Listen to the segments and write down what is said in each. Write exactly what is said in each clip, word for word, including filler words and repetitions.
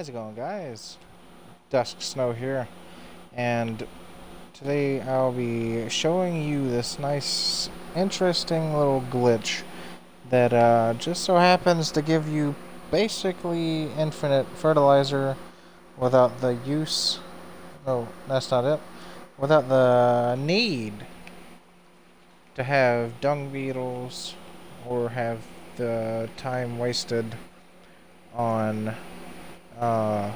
How's it going, guys? DusxSnow here, and today I'll be showing you this nice, interesting little glitch that uh, just so happens to give you basically infinite fertilizer without the use... no, that's not it. Without the need to have dung beetles or have the time wasted on uh,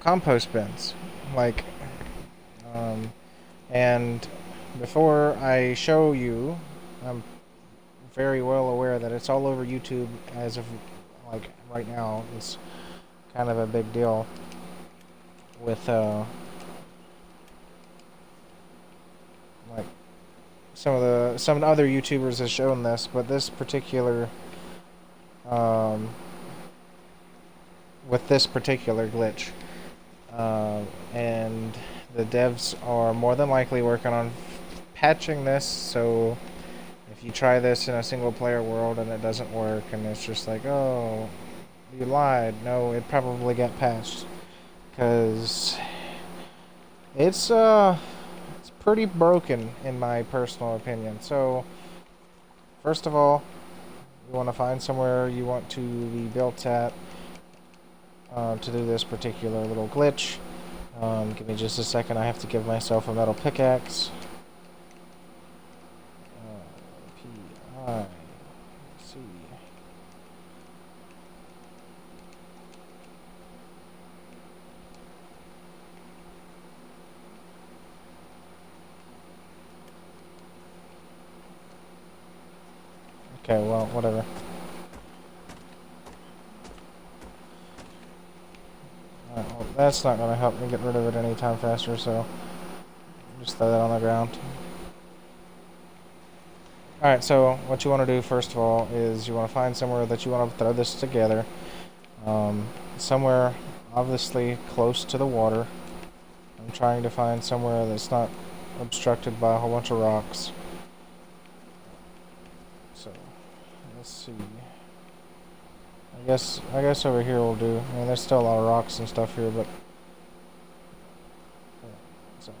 compost bins. Like, um, and before I show you, I'm very well aware that it's all over YouTube as of like right now. It's kind of a big deal with uh, like some of the some other YouTubers have shown this, but this particular um, with this particular glitch, uh, and the devs are more than likely working on patching this. So if you try this in a single player world and it doesn't work, and it's just like, oh, you lied. No, it probably got patched, because it's uh it's pretty broken in my personal opinion. So first of all, you want to find somewhere you want to be built at uh, to do this particular little glitch. Um, give me just a second. I have to give myself a metal pickaxe. Uh, P I Okay, well, whatever. Alright, well, that's not going to help me get rid of it any time faster, so just throw that on the ground. Alright, so what you want to do, first of all, is you want to find somewhere that you want to throw this together. Um, somewhere, obviously, close to the water. I'm trying to find somewhere that's not obstructed by a whole bunch of rocks. Let's see. I guess I guess over here will do. I mean, there's still a lot of rocks and stuff here, but yeah, so.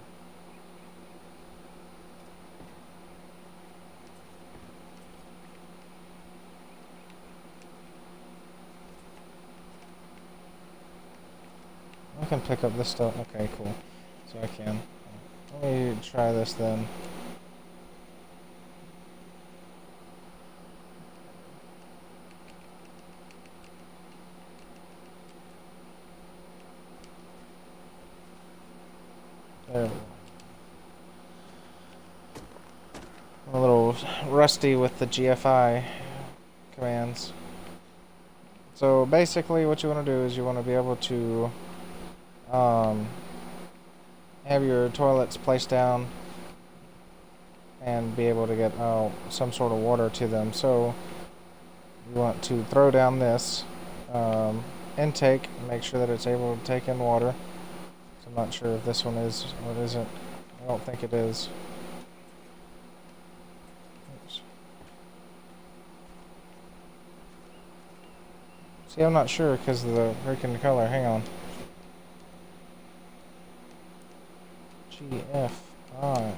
I can pick up this stuff. Okay, cool. So I can. Let me try this then. There we go. I'm a little rusty with the G F I commands. So basically what you want to do is you want to be able to um, have your toilets placed down and be able to get uh, some sort of water to them. So you want to throw down this um, intake, make sure that it's able to take in water. I'm not sure if this one is or it isn't. I don't think it is. Oops. See, I'm not sure because of the freaking color. Hang on. G F I.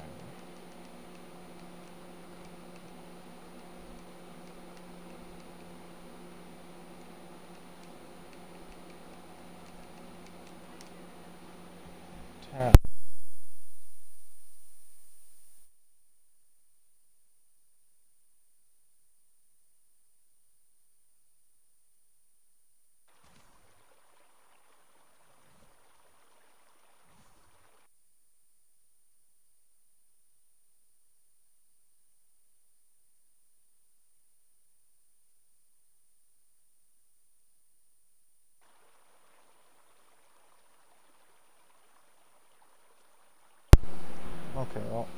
Okay, well,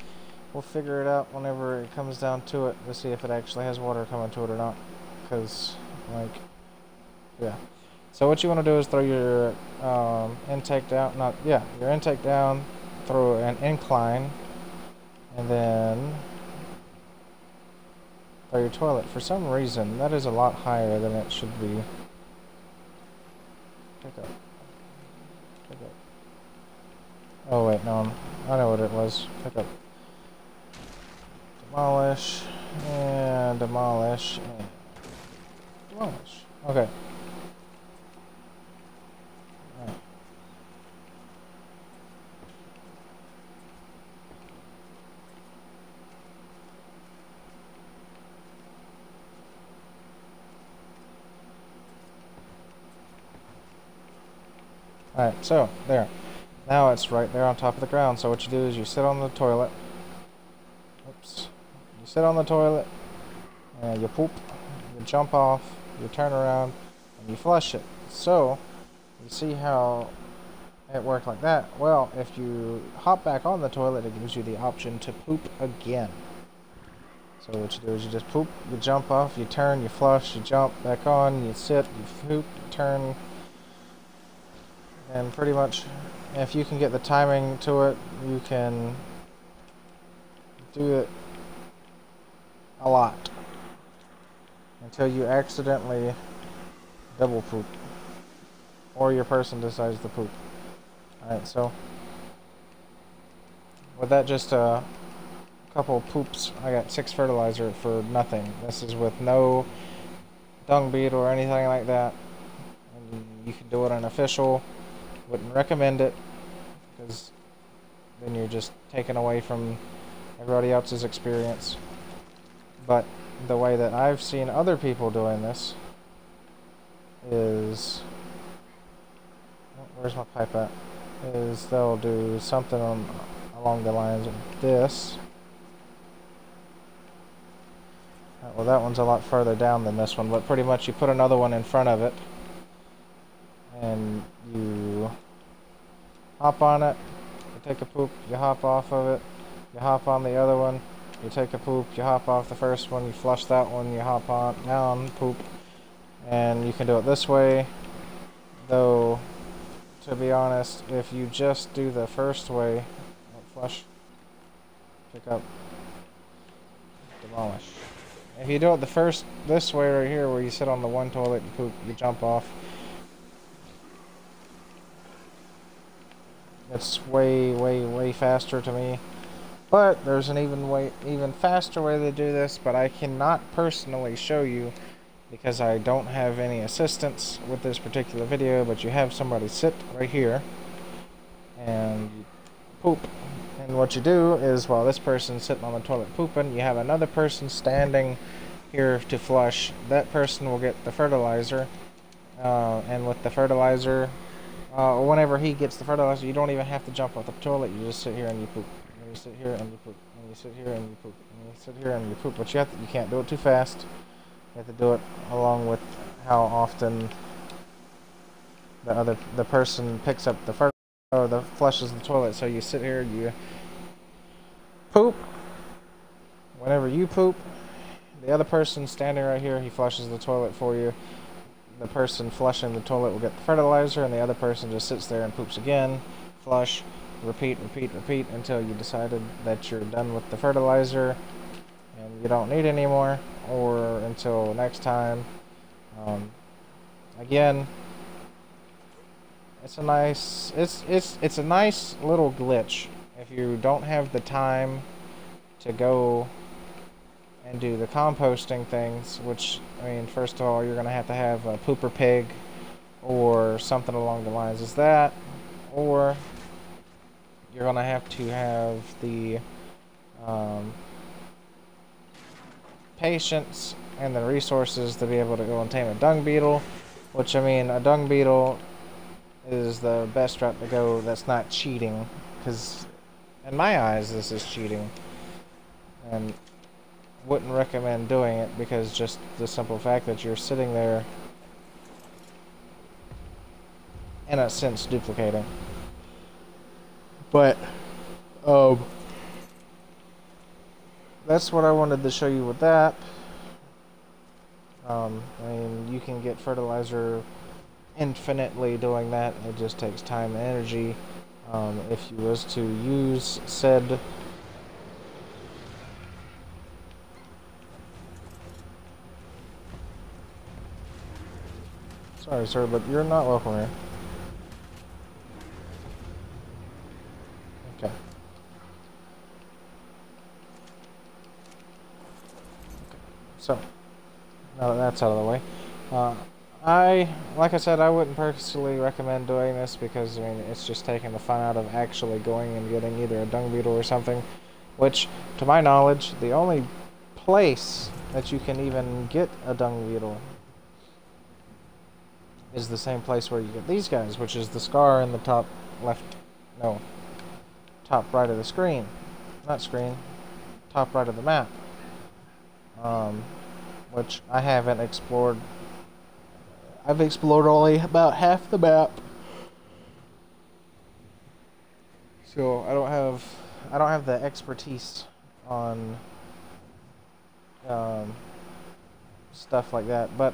we'll figure it out whenever it comes down to it to see if it actually has water coming to it or not. Because, like, yeah. So what you want to do is throw your um, intake down, not, yeah, your intake down, throw an incline, and then throw your toilet. For some reason, that is a lot higher than it should be. Check out. Check out. Oh wait, no, I'm, I know what it was. Check out. Demolish, and demolish, and demolish. Okay. Alright, so, there. Now it's right there on top of the ground, so what you do is you sit on the toilet. Oops. You sit on the toilet, and you poop, you jump off, you turn around, and you flush it. So, you see how it worked like that? Well, if you hop back on the toilet, it gives you the option to poop again. So what you do is you just poop, you jump off, you turn, you flush, you jump back on, you sit, you poop, you turn. And pretty much, if you can get the timing to it, you can do it a lot until you accidentally double poop or your person decides to poop. Alright, so with that, just a couple poops, I got six fertilizer for nothing. This is with no dung beetle or anything like that. And you can do it on official. Wouldn't recommend it, because then you're just taken away from everybody else's experience. But the way that I've seen other people doing this is, where's my pipe at? Is they'll do something on, along the lines of this. Right, well, that one's a lot further down than this one, but pretty much you put another one in front of it, and you hop on it, you take a poop, you hop off of it, you hop on the other one, you take a poop, you hop off the first one, you flush that one, you hop on down, poop. And you can do it this way, though, to be honest, if you just do the first way, flush, pick up, demolish. If you do it the first, this way right here, where you sit on the one toilet, you poop, you jump off, it's way, way, way faster to me. But there's an even way, even faster way to do this, but I cannot personally show you because I don't have any assistance with this particular video, but you have somebody sit right here and you poop. And what you do is, while this person's sitting on the toilet pooping, you have another person standing here to flush. That person will get the fertilizer, uh, and with the fertilizer, Uh, whenever he gets the fertilizer, you don't even have to jump off the toilet. You just sit here and you poop. And you sit here and you poop. And you sit here and you poop. And you sit here and you poop. But you have to, you can't do it too fast. You have to do it along with how often the other the person picks up the fertilizer or the flushes the toilet. So you sit here, you poop. Whenever you poop, the other person standing right here, he flushes the toilet for you. The person flushing the toilet will get the fertilizer, and the other person just sits there and poops again. Flush, repeat, repeat, repeat, until you decided that you're done with the fertilizer and you don't need any more, or until next time. Um, again, it's a nice, it's it's it's a nice little glitch if you don't have the time to go and do the composting things, which, I mean, first of all, you're going to have to have a pooper pig or something along the lines as that, or you're going to have to have the um, patience and the resources to be able to go and tame a dung beetle, which, I mean, a dung beetle is the best route to go that's not cheating, because in my eyes, this is cheating. And wouldn't recommend doing it, because just the simple fact that you're sitting there in a sense duplicating. But um, that's what I wanted to show you with that. um, I mean, you can get fertilizer infinitely doing that. It just takes time and energy. Um, if you was to use said Sorry, sir, but you're not welcome here. now that that's out of the way. Uh, I, like I said, I wouldn't personally recommend doing this because, I mean, it's just taking the fun out of actually going and getting either a dung beetle or something, which, to my knowledge, the only place that you can even get a dung beetle is the same place where you get these guys, which is the scar in the top left, no, top right of the screen. Not screen, top right of the map. Um, which I haven't explored. I've explored only about half the map, so I don't have I don't have the expertise on um, stuff like that. But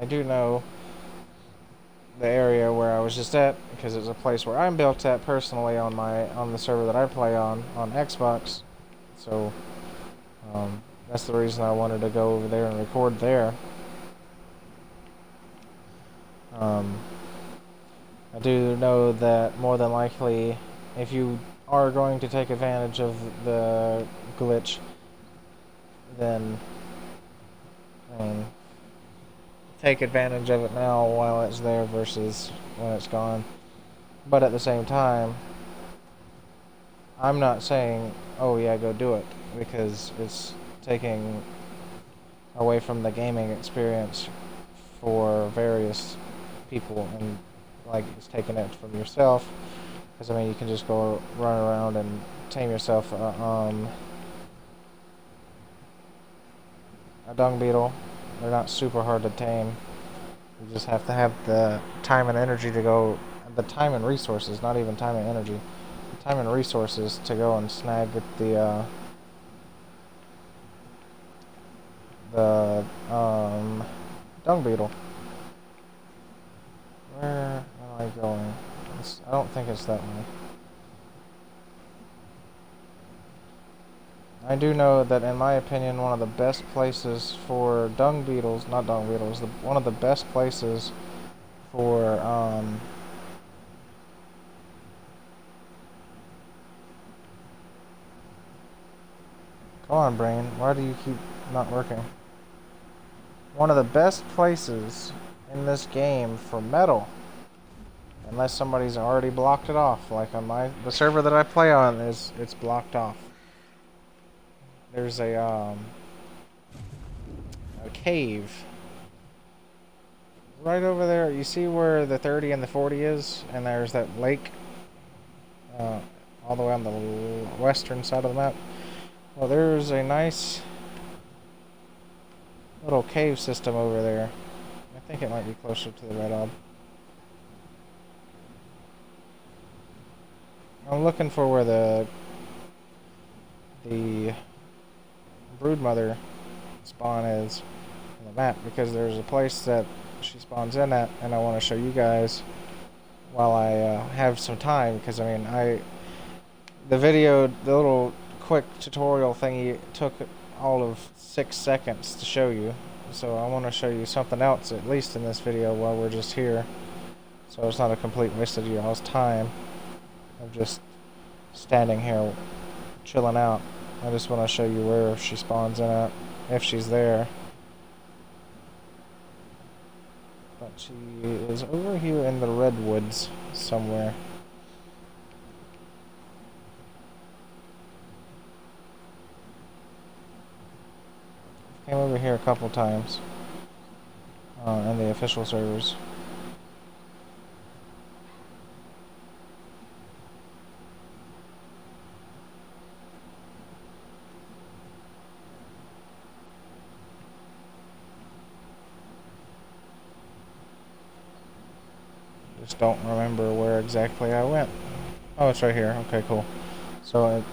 I do know the area where I was just at because it's a place where I'm built at personally on my on the server that I play on on Xbox. So um, that's the reason I wanted to go over there and record there. Um, I do know that more than likely, if you are going to take advantage of the glitch, then I mean, take advantage of it now while it's there versus when it's gone. But at the same time, I'm not saying, oh yeah, go do it, because it's taking away from the gaming experience for various people, and like it's taking it from yourself, because I mean you can just go run around and tame yourself uh, um, a dung beetle. They're not super hard to tame. You just have to have the time and energy to go, the time and resources, not even time and energy, the time and resources to go and snag the uh, the um, dung beetle. Where am I going? It's, I don't think it's that way. I do know that, in my opinion, one of the best places for dung beetles, not dung beetles, the, one of the best places for um, come on, brain, why do you keep not working? One of the best places in this game for metal, unless somebody's already blocked it off, like on my the server that I play on is it's blocked off. There's a um, a cave right over there. You see where the thirty and the forty is, and there's that lake uh, all the way on the western side of the map. Well, there's a nice little cave system over there. I think it might be closer to the red orb. I'm looking for where the the Broodmother spawn is on the map, because there's a place that she spawns in at, and I want to show you guys while I uh, have some time, because I mean I the video the little quick tutorial thingy took all of six seconds to show you, so I want to show you something else at least in this video while we're just here, so it's not a complete waste of y'all's time of just standing here chilling out. I just want to show you where she spawns in at, if she's there. But she is over here in the redwoods somewhere. Came over here a couple times uh, on the official servers. Just don't remember where exactly I went. Oh, it's right here. Okay, cool. So it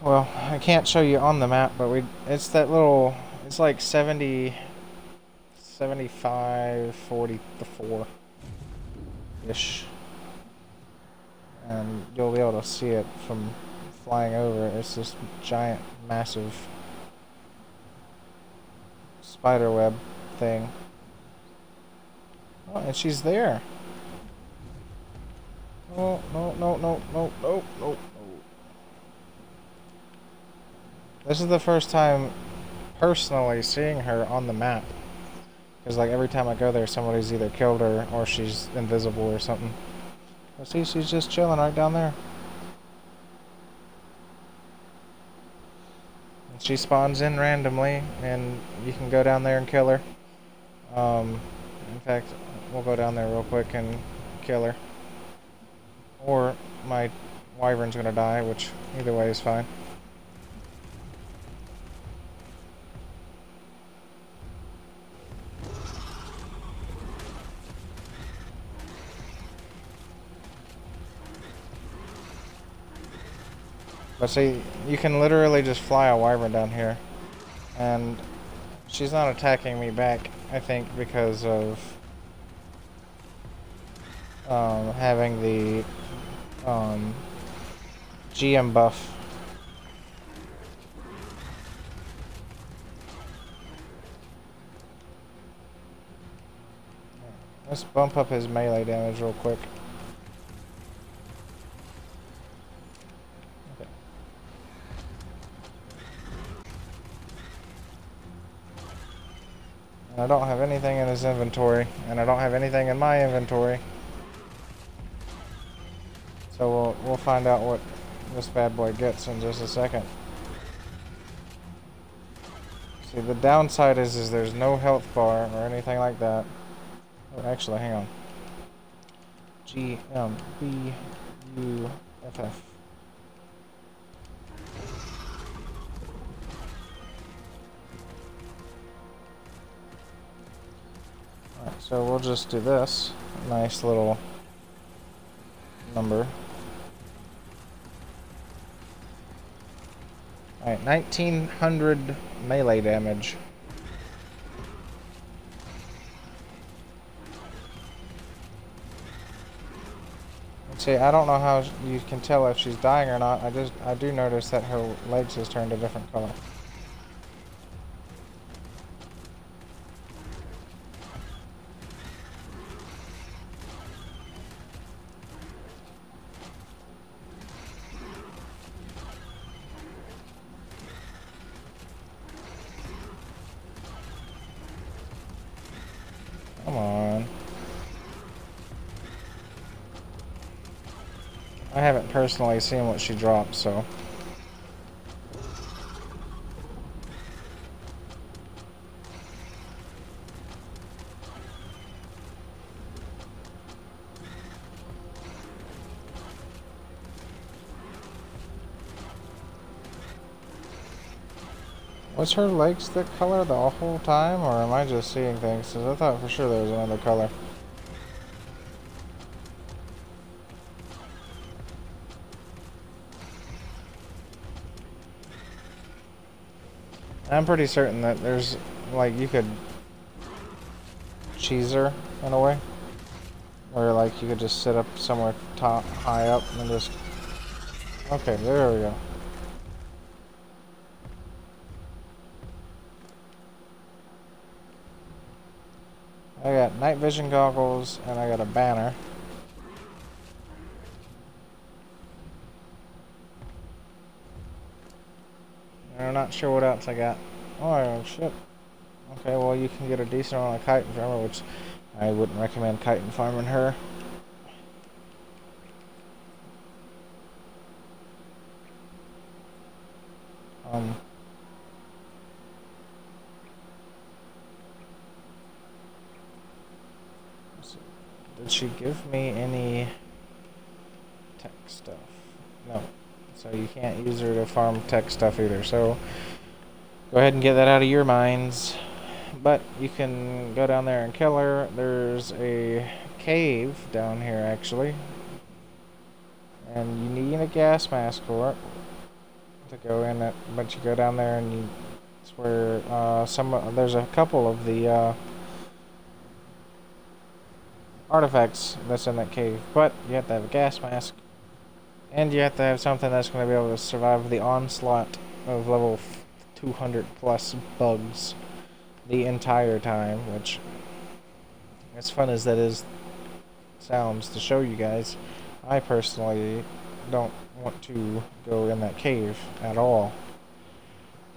Well, I can't show you on the map, but we it's that little, it's like seventy, seventy-five, forty-four-ish. And you'll be able to see it from flying over. It's this giant, massive spider web thing. Oh, and she's there. Oh, no, no, no, no, no, no. This is the first time personally seeing her on the map. Because like every time I go there, somebody's either killed her or she's invisible or something. But see, she's just chilling right down there. And she spawns in randomly, and you can go down there and kill her. Um, in fact, we'll go down there real quick and kill her. Or my wyvern's gonna die, which either way is fine. But see, you can literally just fly a wyvern down here, and she's not attacking me back, I think, because of um, having the um, G M buff. Let's bump up his melee damage real quick. I don't have anything in his inventory, and I don't have anything in my inventory. So we'll, we'll find out what this bad boy gets in just a second. See, the downside is, is there's no health bar or anything like that. Oh, actually, hang on. G M B U F F. So we'll just do this. Nice little number. Alright, nineteen hundred melee damage. See, I don't know how you can tell if she's dying or not. I just, I do notice that her legs has turned a different color. Come on. I haven't personally seen what she dropped, so. Was her legs the color the whole time, or am I just seeing things? Because I thought for sure there was another color. I'm pretty certain that there's, like, you could cheese her in a way. Or, like, you could just sit up somewhere top, high up and just... Okay, there we go. I got night vision goggles, and I got a banner. And I'm not sure what else I got. Oh, shit. Okay, well, you can get a decent amount of kite and farmer, which I wouldn't recommend kite and farming her. Um... Did she give me any tech stuff? No. So you can't use her to farm tech stuff either. So go ahead and get that out of your minds. But you can go down there and kill her. There's a cave down here, actually. And you need a gas mask for it to go in it. But you go down there and you... It's where uh, some, there's a couple of the... Uh, artifacts that's in that cave, but you have to have a gas mask, and you have to have something that's going to be able to survive the onslaught of level two hundred plus bugs the entire time, which, as fun as that is, sounds to show you guys, I personally don't want to go in that cave at all.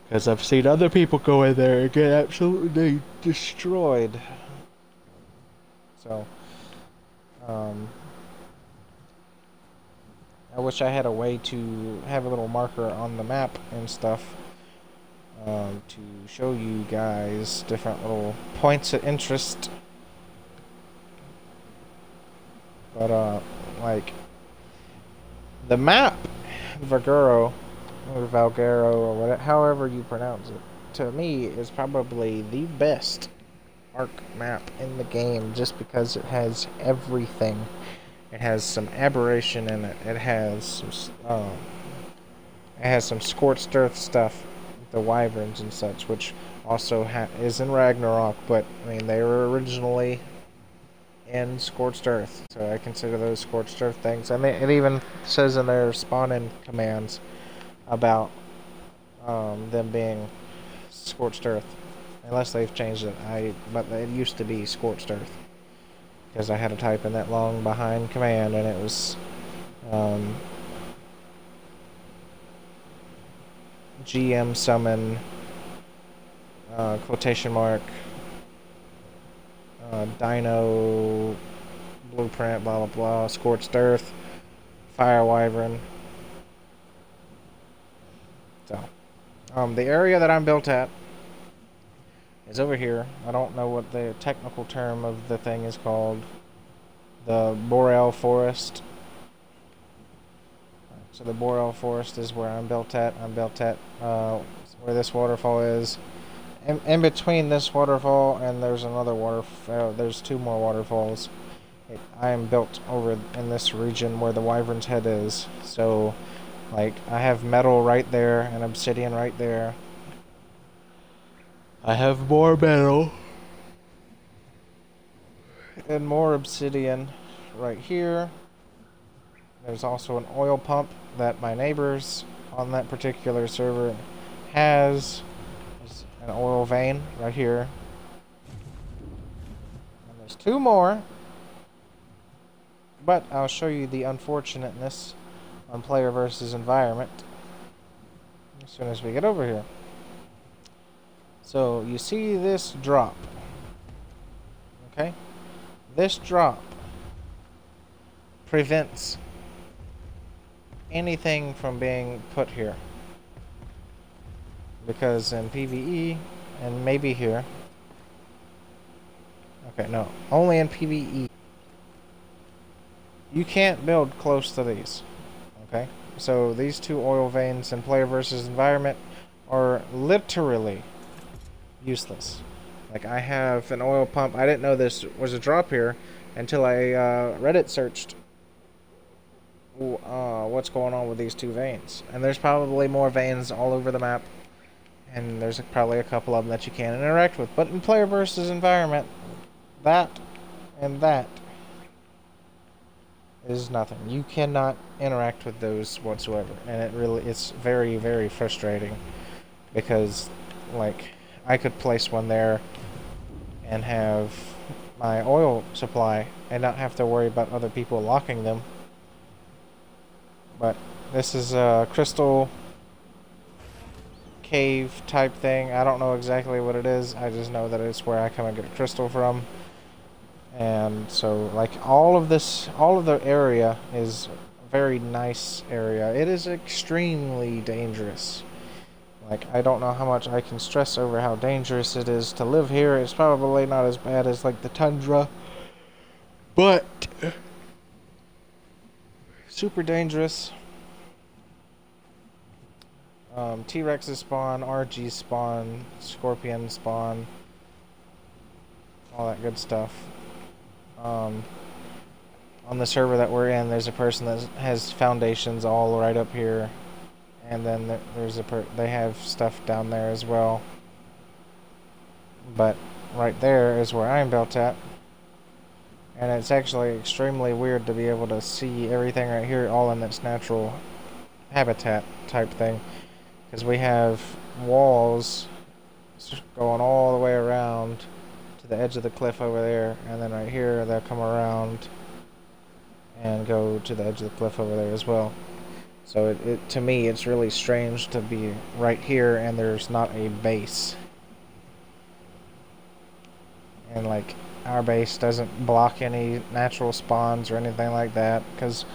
Because I've seen other people go in there and get absolutely destroyed. So, um, I wish I had a way to have a little marker on the map and stuff um, to show you guys different little points of interest. But, uh, like, the map, Valguero, or Valguero, or whatever, however you pronounce it, to me is probably the best arc map in the game just because it has everything. It has some aberration in it. It has some, um, it has some scorched earth stuff, the wyverns and such, which also ha is in Ragnarok, but, I mean, they were originally in scorched earth, so I consider those scorched earth things. And it even says in their spawn-in commands about um, them being scorched earth, unless they've changed it. I but it used to be scorched earth because I had to type in that long behind command, and it was um, G M summon uh, quotation mark. Uh, Dino blueprint, blah blah blah, scorched earth, fire wyvern. So, um, the area that I'm built at is over here. I don't know what the technical term of the thing is called. The boreal forest. So the boreal forest is where I'm built at. I'm built at uh, where this waterfall is. In, in between this waterfall and there's another waterfall, uh, there's two more waterfalls. It, I am built over in this region where the wyvern's head is. So, like, I have metal right there and obsidian right there. I have more metal and more obsidian right here. There's also an oil pump that my neighbors on that particular server has. An oil vein right here, and there's two more, but I'll show you the unfortunateness on player versus environment as soon as we get over here. So you see this drop, okay? This drop prevents anything from being put here. Because in PvE, and maybe here. Okay, no. Only in PvE. You can't build close to these. Okay? So these two oil veins in player versus environment are literally useless. Like, I have an oil pump. I didn't know this was a drop here until I uh, Reddit searched. Ooh, uh, what's going on with these two veins? And there's probably more veins all over the map. And there's probably a couple of them that you can't interact with. But in player versus environment, that and that is nothing. You cannot interact with those whatsoever. And it really, it's very, very frustrating. Because, like, I could place one there and have my oil supply and not have to worry about other people locking them. But this is a crystal cave type thing. I don't know exactly what it is. I just know that it's where I come and get a crystal from. And so, like, all of this, all of the area is a very nice area. It is extremely dangerous. Like, I don't know how much I can stress over how dangerous it is to live here. It's probably not as bad as, like, the tundra, but super dangerous. Um, T-Rexes spawn, R Gs spawn, Scorpions spawn, all that good stuff. Um, on the server that we're in, there's a person that has foundations all right up here, and then there's a per they have stuff down there as well. But right there is where I'm built at, and it's actually extremely weird to be able to see everything right here, all in its natural habitat type thing. Because we have walls going all the way around to the edge of the cliff over there, and then right here they'll come around and go to the edge of the cliff over there as well. So it, it to me, it's really strange to be right here and there's not a base. And like, our base doesn't block any natural spawns or anything like that, because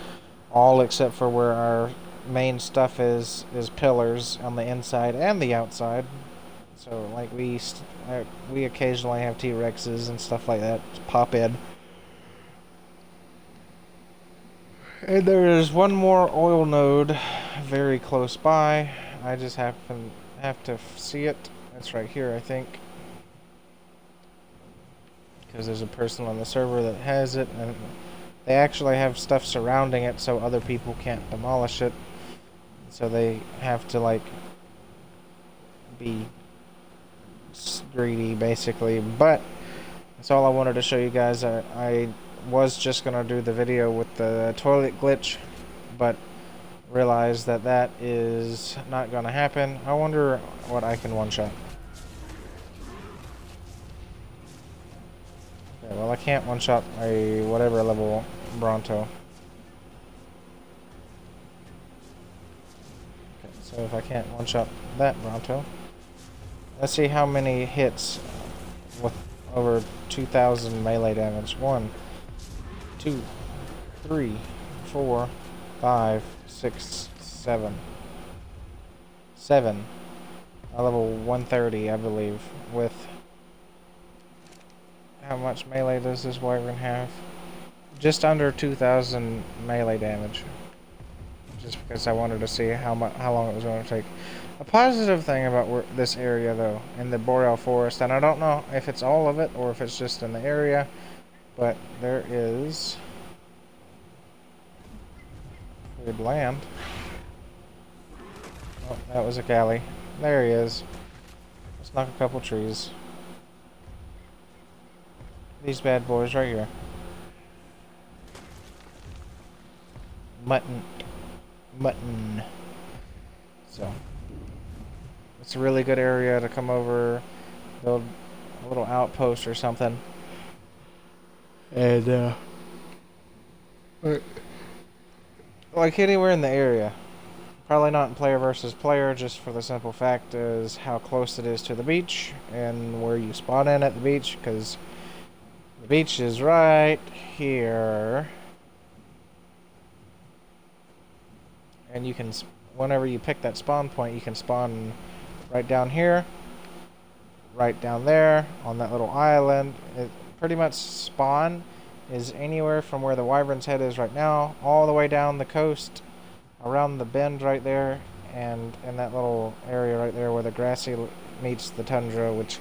all except for where our main stuff is is pillars on the inside and the outside. So like we st uh, we occasionally have T-Rexes and stuff like that pop in. And there is one more oil node very close by. I just happen have to see it. It's right here, I think, because there's a person on the server that has it, and they actually have stuff surrounding it so other people can't demolish it. So they have to like be greedy, basically. But that's all I wanted to show you guys. I, I was just gonna do the video with the toilet glitch, but realized that that is not gonna happen. I wonder what I can one-shot. Okay, well, I can't one-shot a whatever level Bronto. Okay, so if I can't one-shot that Bronto, let's see how many hits with over two thousand melee damage. One, two, three, four, five, six, seven. Seven. A level one thirty, I believe. With how much melee does this wyvern have? Just under two thousand melee damage. Just because I wanted to see how much, how long it was going to take. A positive thing about where, this area, though, in the Boreal Forest, and I don't know if it's all of it or if it's just in the area, but there is food land. Oh, that was a galley. There he is. Let's knock a couple trees. These bad boys right here. Mutton. Mutton. So, it's a really good area to come over, build a little outpost or something. And, uh, like anywhere in the area. Probably not in player versus player, just for the simple fact is how close it is to the beach and where you spawn in at the beach, because the beach is right here. And you can, whenever you pick that spawn point, you can spawn right down here, right down there, on that little island. It, Pretty much spawn is anywhere from where the wyvern's head is right now, all the way down the coast, around the bend right there, and in that little area right there where the grassy meets the tundra, which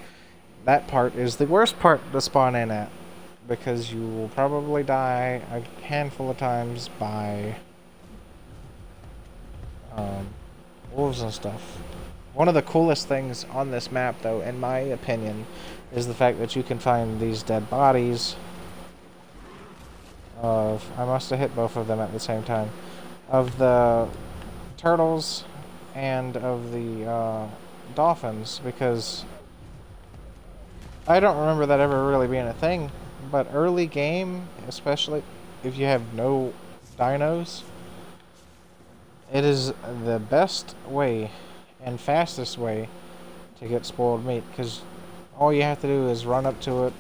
that part is the worst part to spawn in at, because you will probably die a handful of times by um, wolves and stuff. One of the coolest things on this map, though, in my opinion, is the fact that you can find these dead bodies of... I must have hit both of them at the same time. Of the turtles and of the uh, dolphins, because I don't remember that ever really being a thing, but early game, especially if you have no dinos, it is the best way and fastest way to get spoiled meat, because all you have to do is run up to it.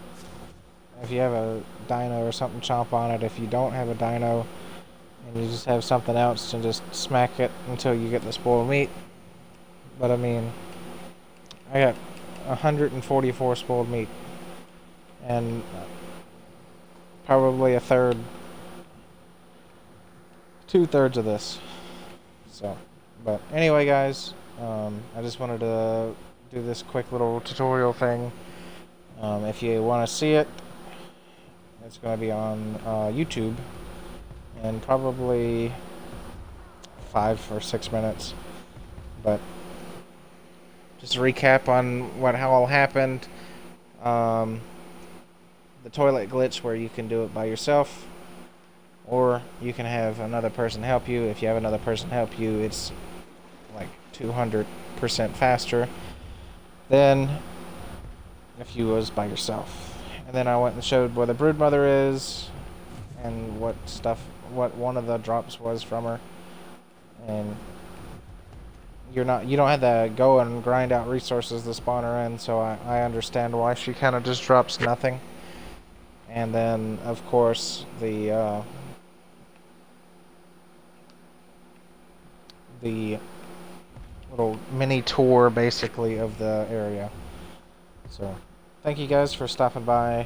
If you have a dino or something, chomp on it. If you don't have a dino and you just have something else, and just smack it until you get the spoiled meat. But I mean, I got one hundred forty-four spoiled meat, and probably a third, two thirds of this. So, but anyway, guys, um, I just wanted to do this quick little tutorial thing. Um, if you want to see it, it's going to be on uh, YouTube in probably five or six minutes. But just a recap on what how all happened. Um, the toilet glitch, where you can do it by yourself, or you can have another person help you. If you have another person help you, it's like two hundred percent faster Then if you was by yourself. And then I went and showed where the Broodmother is and what stuff, what one of the drops was from her, and you're not, you don't have to go and grind out resources to spawn her in, so I, I understand why she kind of just drops nothing. And then, of course, the, uh, the little mini tour, basically, of the area. So, thank you guys for stopping by.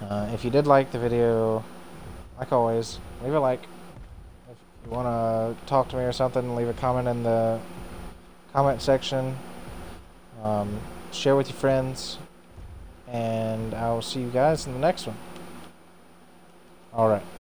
Uh, if you did like the video, like always, leave a like. If you want to talk to me or something, leave a comment in the comment section. Um, share with your friends. And I will see you guys in the next one. All right.